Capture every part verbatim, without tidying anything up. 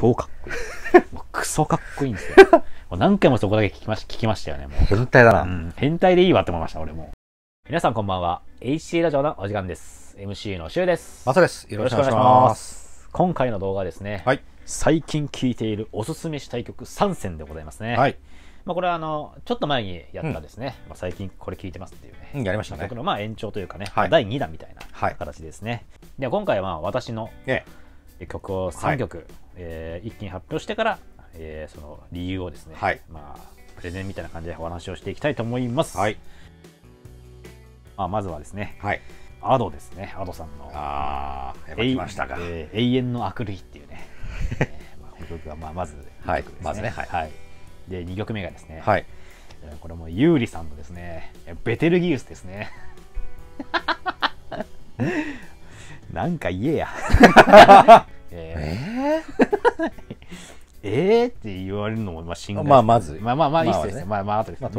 超かっこいい。もうクソかっこいいんですよ。もう何回もそこだけ聞きまし、聞きましたよね。もう変態だな、うん。変態でいいわって思いました、俺も。皆さんこんばんは。エイチシー ラジオのお時間です。エムシー のシュウです。マサです。よろしくお願いします。今回の動画はですね、はい、最近聴いているおすすめしたい曲さんせんでございますね。はい。まあこれはあのちょっと前にやったですね、うん、まあ最近これ聴いてますっていうね、うん、やりましたね、曲のまあ延長というかね、はい、だいにだんみたいな形ですね。はい、では今回はまあ私の曲をさんきょく、はい、えー、一気に発表してから、えー、その理由をですね、はい、まあプレゼンみたいな感じでお話をしていきたいと思います。はい、まあまずはですね、はい、Ado ですね、Ado さんのあー、やっぱ来ましたか、えー、永遠のあくる日っていうね、まあこの曲がまあまずいっきょくですね。はい、まずね、はい。はい、でにきょくめがですね、はい、これもユーリさんのですね、ベテルギウスですね。なんか言えや。えー、えーって言われるのもまあしんどい。まあまずまあまあまあいいですね。まあまああとですね。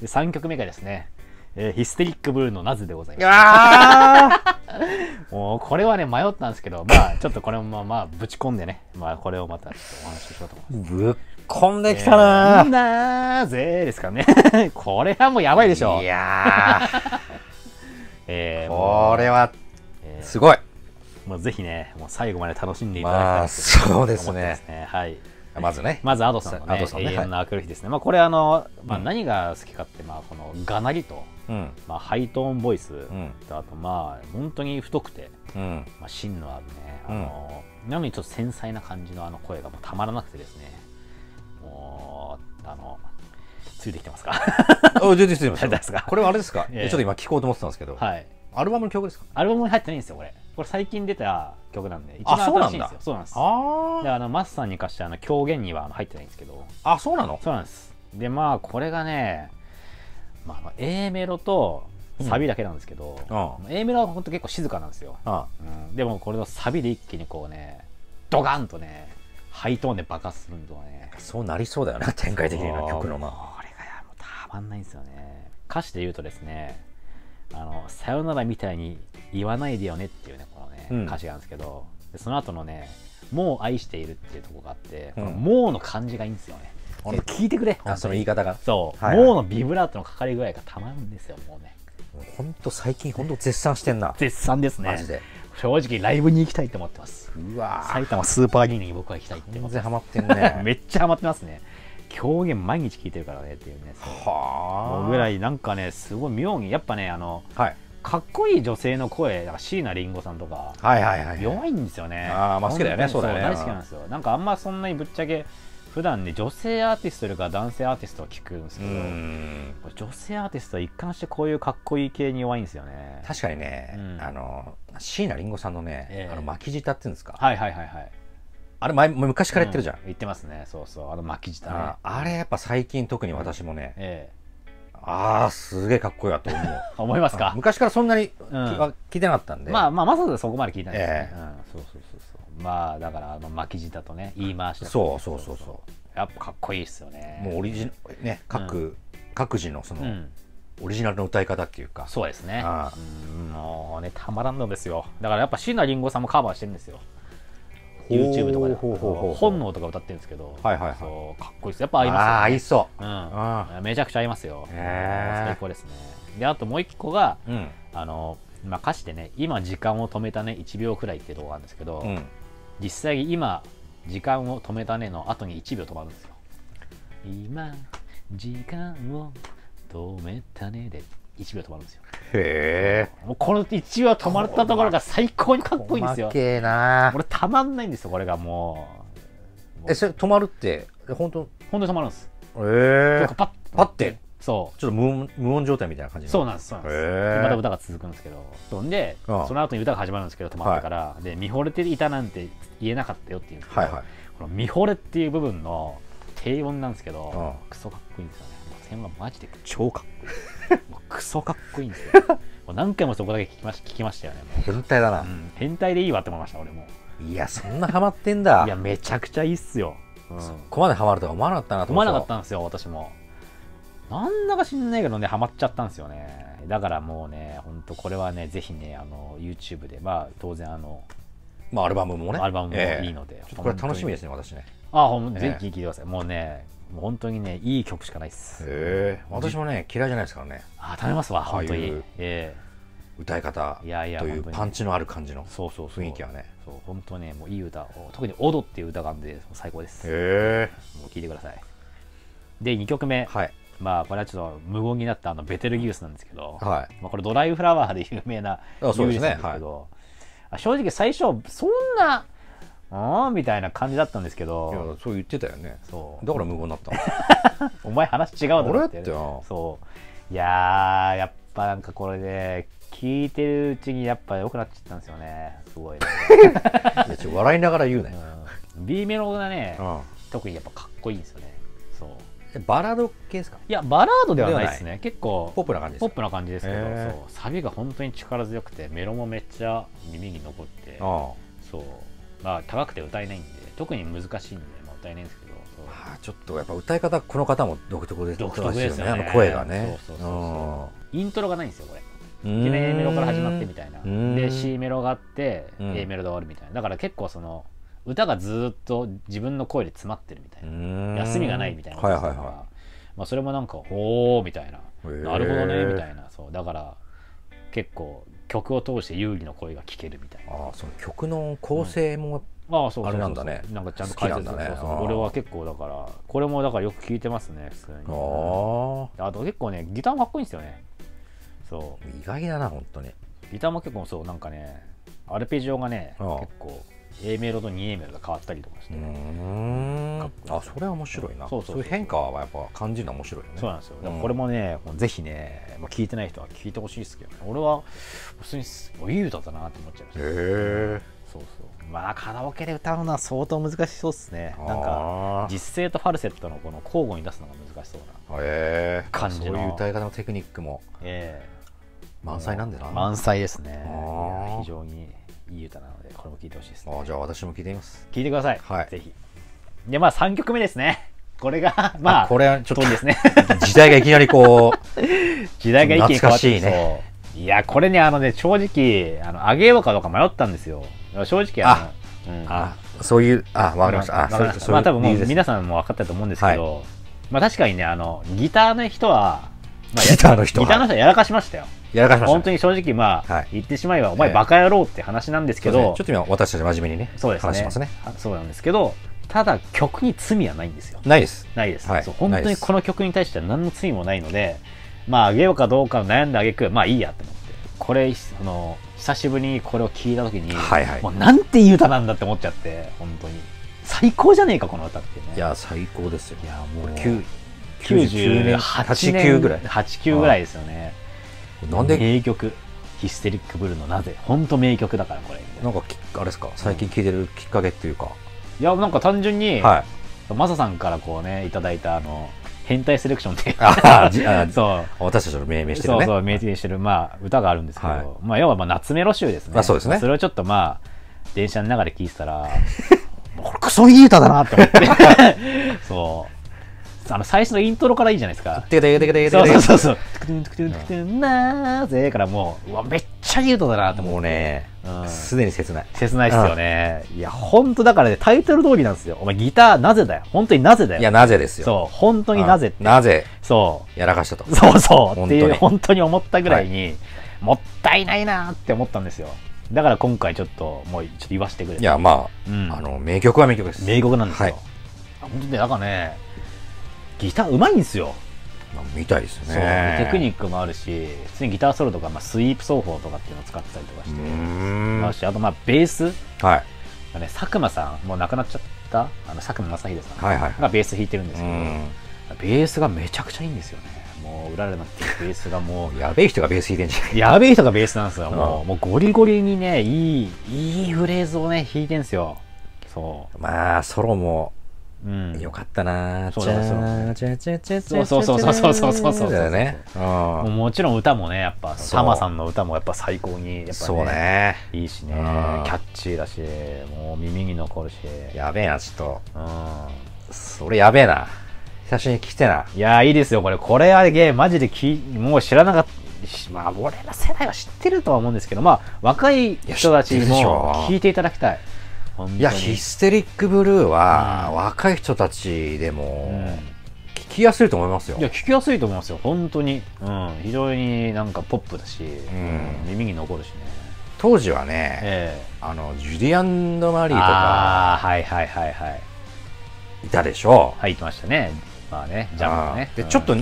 でさんきょくめがですね、えー、ヒステリックブルーのナズでございます。もうこれはね迷ったんですけど、まあちょっとこれもまあまあぶち込んでね、まあこれをまたちょっとお話ししようと思います。こんできたなー、えー、なーぜーですからね。これはもうやばいでしょ。いやー、えー、これはすごい、えー、もうぜひね、もう最後まで楽しんでいただきたいなと思ってますね。はい。まずね、まず Ado さんのね、永遠のあくる日ですね。まあこれあの、まあ何が好きかって、まあこのがなりと、まあハイトーンボイスと、あとまあ本当に太くて、まあ芯のあるね、あのなのにちょっと繊細な感じのあの声がもうたまらなくてですね。もうあのついてきてますか？お、全然ついてますか？これはあれですか？ちょっと今聞こうと思ってたんですけど、アルバムの曲ですか？アルバムに入ってないんですよこれ。これ最近出た曲なんで一番新しいんですよ。そうなんです。で、あのマスさんに貸してあの狂言には入ってないんですけど。あ、そうなの？そうなんです。で、まあこれがね、まあ A メロとサビだけなんですけど、A メロは本当結構静かなんですよ。でもこれのサビで一気にこうね、ドガンとね。ハイトーンで爆発するんだね。そうなりそうだよな、展開的な曲の。まあこれがもうたまんないんですよね。歌詞で言うとですね、あのさよならみたいに言わないでよねっていうね、このね、うん、歌詞があるんですけど、でその後のね、もう愛しているっていうところがあって、うん、このもうの感じがいいんですよね。うん、聞いてくれ。あ、その言い方が。そう、はいはい、もうのビブラートのかかり具合がたまるんですよ、もうね。本当最近本当絶賛してんな。絶賛ですね。マジで。正直ライブに行きたいと思ってます。うわ、埼玉スーパーアリーナに僕は行きたいって。全然ハマってんね。めっちゃハマってますね。狂言毎日聞いてるからねっていうね。はあ。ぐらいなんかね、すごい妙にやっぱね、あの、はい、かっこいい女性の声、なんか椎名林檎さんとか、はいはいはい、弱いんですよね。ああ、まあ好きだよね。そうだね。大好きなんですよ。なんかあんまそんなにぶっちゃけ。普段ね、女性アーティストよりか男性アーティストは聞くんですけど、女性アーティストは一貫してこういうかっこいい系に弱いんですよね。確かにね、うん、あの椎名林檎さんのね、えー、あの巻き舌っていうんですか、はいはいはいはい、あれ前昔から言ってるじゃん、うん、言ってますね。そうそう、あの巻き舌、ね、あ, あれやっぱ最近特に私もね、うん、えー、ああすげえかっこいいなと思う。思いますか？昔からそんなに、うん、聞いてなかったんで、まあまあまさかそこまで聞いたんですね。えー、うん、そうそうそうそう、まあだからあの巻き舌とね言い回しとか、そうそうそうそう、やっぱかっこいいですよね。もうオリジね、各各自のそのオリジナルの歌い方っていうか、そうですね。もうねたまらんのですよ。だからやっぱ椎名林檎さんもカバーしてるんですよ。YouTube とかで本能とか歌ってるんですけど、はいはいはい、かっこいいです。やっぱ合います。ああ合いそう。うん、めちゃくちゃ合いますよ。最高ですね。であともう一個があのまあ歌詞でね、今時間を止めたねいちびょうくらいっていうところなんですけど。実際に今時間を止めたねの後にいちびょう止まるんですよ。今時間を止めたねでいちびょう止まるんですよ。へえ。もうこのいちびょう止まったところが最高にかっこいいんですよ。かっけえな。俺たまんないんですよこれがもう。もうえそれ止まるって本当本当に止まるんです。へえ。パッパッて。そう。ちょっと無音、無音状態みたいな感じ。そうなんです。そうなんです。また歌が続くんですけど、そんで、ああその後に歌が始まるんですけど、止まってから、はい、で見惚れていたなんて言えなかったよっていうんですけど、はいはい、この見惚れっていう部分の低音なんですけど、ああクソかっこいいんですよね。低音はマジで超かっこいい。もうクソかっこいいんですよ。もう何回もそこだけ聞きまし、聞きましたよね。もう変態だな、うん。変態でいいわって思いました俺も。いやそんなハマってんだ。いやめちゃくちゃいいっすよ。うん、そこまでハマるとは思わなかったなと思って。思わなかったんですよ私も。なんだか知んないけどねハマっちゃったんですよね。だからもうね本当これはねぜひねあの YouTube でまあ当然あのまあアルバムもね、アルバムもいいので、これ楽しみですね、私ね。あ、ほん、ぜひ聴いてください。もうね、もう本当にね、いい曲しかないです。ええ、私もね、嫌いじゃないですからね。あ、頼みますわ、本当に。ええ。歌い方というパンチのある感じの雰囲気はね、そう本当ね、もういい歌、特に「Ado」っていう歌があるんで最高です。へえ、もう聴いてください。でにきょくめ、はい、まあこれはちょっと無言になったあのベテルギウスなんですけど、はい、まあこれ「ドライフラワー」で有名なミュージシャンなんですけど、正直最初そんな「ああ」みたいな感じだったんですけど、いや、そう言ってたよね。そうだから無言になったお前話違うだろってそう。いやー、やっぱなんかこれで聞いてるうちにやっぱ良くなっちゃったんですよね。すごい。笑いながら言うね。B メロがね、特にやっぱかっこいいんですよね。そう。バラード系ですか？いや、バラードではないですね。結構ポップな感じ。ポップな感じですけど、サビが本当に力強くて、メロもめっちゃ耳に残って、そう。まあ高くて歌えないんで、特に難しいんで歌えないんですけど。ちょっとやっぱ歌い方この方も独特です。独特ですよね。あの声がね。そうそうそう。イントロがないんですよこれ。A メロから始まってみたいな、で C メロがあって A メロで終わるみたいな、だから結構その歌がずっと自分の声で詰まってるみたいな、休みがないみたいな感じだから、それもなんか「おお」みたいな「なるほどね」みたいな、そうだから結構曲を通して有利の声が聴けるみたいな。ああ、その曲の構成もあれなんだね。なんかちゃんと解説して、俺は結構だからこれもだからよく聴いてますね、普通に。あと結構ね、ギターもかっこいいんですよね。そう意外だな、本当に。ギターも結構そう、なんかね、アルペジオがね、ああ結構 A メロと にエー メロが変わったりとかして、ね、あ、それは面白いな。そうそう、変化はやっぱ感じるのは面白いよね。そうなんですよ。うん、これもね、ぜひね、まあ、聞いてない人は聞いてほしいですけど、ね、俺は普通にいい歌だなって思っちゃいました。へえ。そうそう。まあカラオケで歌うのは相当難しそうですね。なんか実声とファルセットのこの交互に出すのが難しそうな感じの。そういう歌い方のテクニックも。ええー。満載なんでな。満載ですね。非常にいい歌なので、これも聴いてほしいですね。あ、じゃあ私も聴いてみます。聴いてください。はい。ぜひ。で、まあさんきょくめですね。これが、まあ、これはちょっとですね。時代がいきなりこう、時代が一気に変わってきて。いや、これね、あのね、正直、あげようかどうか迷ったんですよ。正直、あの、そういう、あ、わかりました。まあ多分もう皆さんも分かったと思うんですけど、まあ確かにね、あの、ギターの人は、ギターの人はやらかしましたよ。本当に正直、まあ言ってしまえばお前バカ野郎って話なんですけど、ちょっと今私たち真面目にね話しますね。そうなんですけど、ただ曲に罪はないんですよ。ないです、ないです。本当にこの曲に対しては何の罪もないので、まああげようかどうか悩んであげく、まあいいやと思って、これその久しぶりにこれを聞いた時に、もうなんていい歌なんだって思っちゃって、本当に最高じゃねえかこの歌ってね。いや最高ですよ。いやもうきゅうじゅうはちねんぐらい、はちじゅうきゅうぐらいですよね。なんで名曲ヒステリックブルーのなぜ、本当名曲だからこれ。なんかあれですか、最近聴いてるきっかけっていうか、うん、いやなんか単純に、はい、マサさんからこうねいただいたあの変態セレクションってそう私たちの命名してるね、そうそう命名してる、まあ歌があるんですけど、はい、まあ要はまあ夏メロ集ですね。そうですね。それをちょっとまあ電車の中で聴いてたらこれクソいい歌だなと思ってそう。あの最初のイントロからいいじゃないですか。そうそうそう。なぜからもう、うわ、めっちゃいい歌だなって思うね。すでに切ない。切ないですよね。いや、本当だからね、タイトル通りなんですよ。お前ギターなぜだよ。本当になぜだよ。いや、なぜですよ。そう、本当になぜって。なぜ。そう。やらかしたと。そうそう。っていう、本当に思ったぐらいに、もったいないなって思ったんですよ。だから今回ちょっと、もうちょっと言わせてくれ。いや、まあ、あの、名曲は名曲です。名曲なんですよ。本当ね、だからね、ギターうまいんですよ。みたいですね。テクニックもあるし、普通にギターソロとか、まあ、スイープ奏法とかっていうのを使ったりとかして、あとまあベース、はいね、佐久間さんもう亡くなっちゃったあの佐久間正秀さんがベース弾いてるんですけど、ベースがめちゃくちゃいいんですよね。もううららなっていうベースがもうやべえ人がベース弾いてんじゃん。やべえ人がベースなんですよ。もうもうゴリゴリにね、いいいいフレーズをね弾いてんですよ。そうまあソロもよかったな。そうそうそうそうそうそうそうそうだね。もちろん歌もね、やっぱタマさんの歌もやっぱ最高にやっぱねいいしね、キャッチーだし、もう耳に残るし。やべえな、ちょっとそれやべえな、久しぶりに聞いてな。いやいいですよこれ。これはゲーマジできもう知らなかった。まあ俺ら世代は知ってるとは思うんですけど、まあ若い人たちも聞いていただきたい。いや、ヒステリックブルーは若い人たちでも聞きやすいと思いますよ。いや、聞きやすいと思いますよ、本当に。うん、非常になんかポップだし、うん、耳に残るしね。当時はね、えー、あのジュディ・アンド・マリーとか、はいはいはいはい、いたでしょう。はい、いましたね。まあね、ジャンプね。で、ちょっと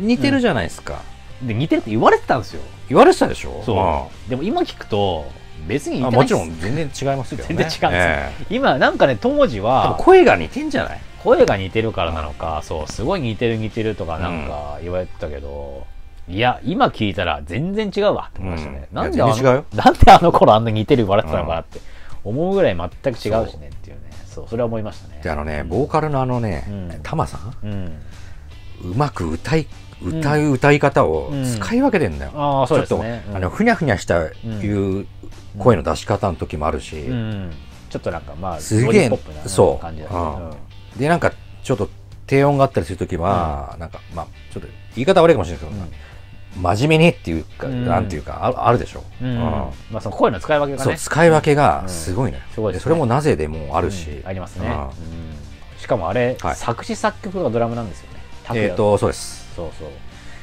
似てるじゃないですか。で、似てるって言われてたんですよ。言われてたでしょ。そう。でも今聞くと。別に似てないです。もちろん全然違いますけどね。全然違うんです、えー、今なんかね、当時は声が似てんじゃない、声が似てるからなのか、そうすごい似てる似てるとかなんか言われてたけど、うん、いや今聞いたら全然違うわって思いましたね、うん、なんであの、なんであの頃あんな似てる言われてたのかなって思うぐらい全く違うしねっていうね。そう、それは思いましたね。で、あのね、ボーカルのあのね、タマさん、うまく歌い歌う歌い方を使い分けてんだよ。ちょっとあのふにゃふにゃしたいう声の出し方の時もあるし、ちょっとなんかまあすげえそう感じで、なんかちょっと低音があったりする時はなんかまあちょっと言い方悪いかもしれないけど、真面目にっていうかなんていうかあるでしょ。まあその声の使い分けがね、使い分けがすごいね。それもなぜでもあるし、ありますね。しかもあれ作詞作曲がドラムなんですよね。えっとそうです。そう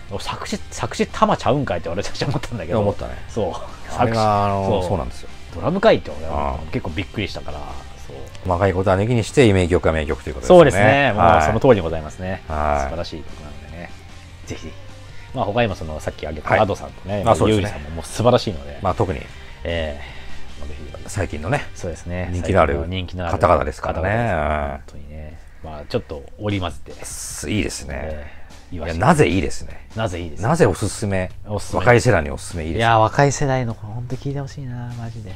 そう、作詞作詞たまちゃうんかいって俺たちは思ったんだけど、思ったね。そう、作詞そうなんですよ。ドラムかいって俺は結構びっくりしたから。そう、若いことは抜きにして名曲は名曲ということですね。そうですね。もうその通りでございますね。素晴らしい曲なのでね。ぜひ、まあ他にもそのさっき挙げたAdoさんとね、ゆうりさんももう素晴らしいので、まあ特に最近のね、そうですね、人気のある方々ですからね。本当にね、まあちょっと織り交ぜていいですね。なぜいいですね。なぜいいです。なぜおすすめ。若い世代におすすめいいです。いや、若い世代の本当聞いてほしいな、マジで。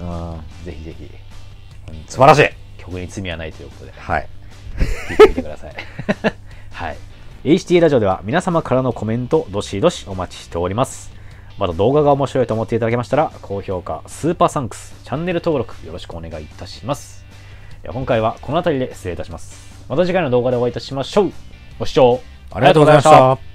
うん、ぜひぜひ。素晴らしい。曲に罪はないということで。はい。聞いてみてください。はい。エイチティー ラジオでは皆様からのコメントどしどしお待ちしております。また動画が面白いと思っていただけましたら高評価、スーパーサンクス、チャンネル登録よろしくお願いいたします。今回はこの辺りで失礼いたします。また次回の動画でお会いいたしましょう。ご視聴。ありがとうございました。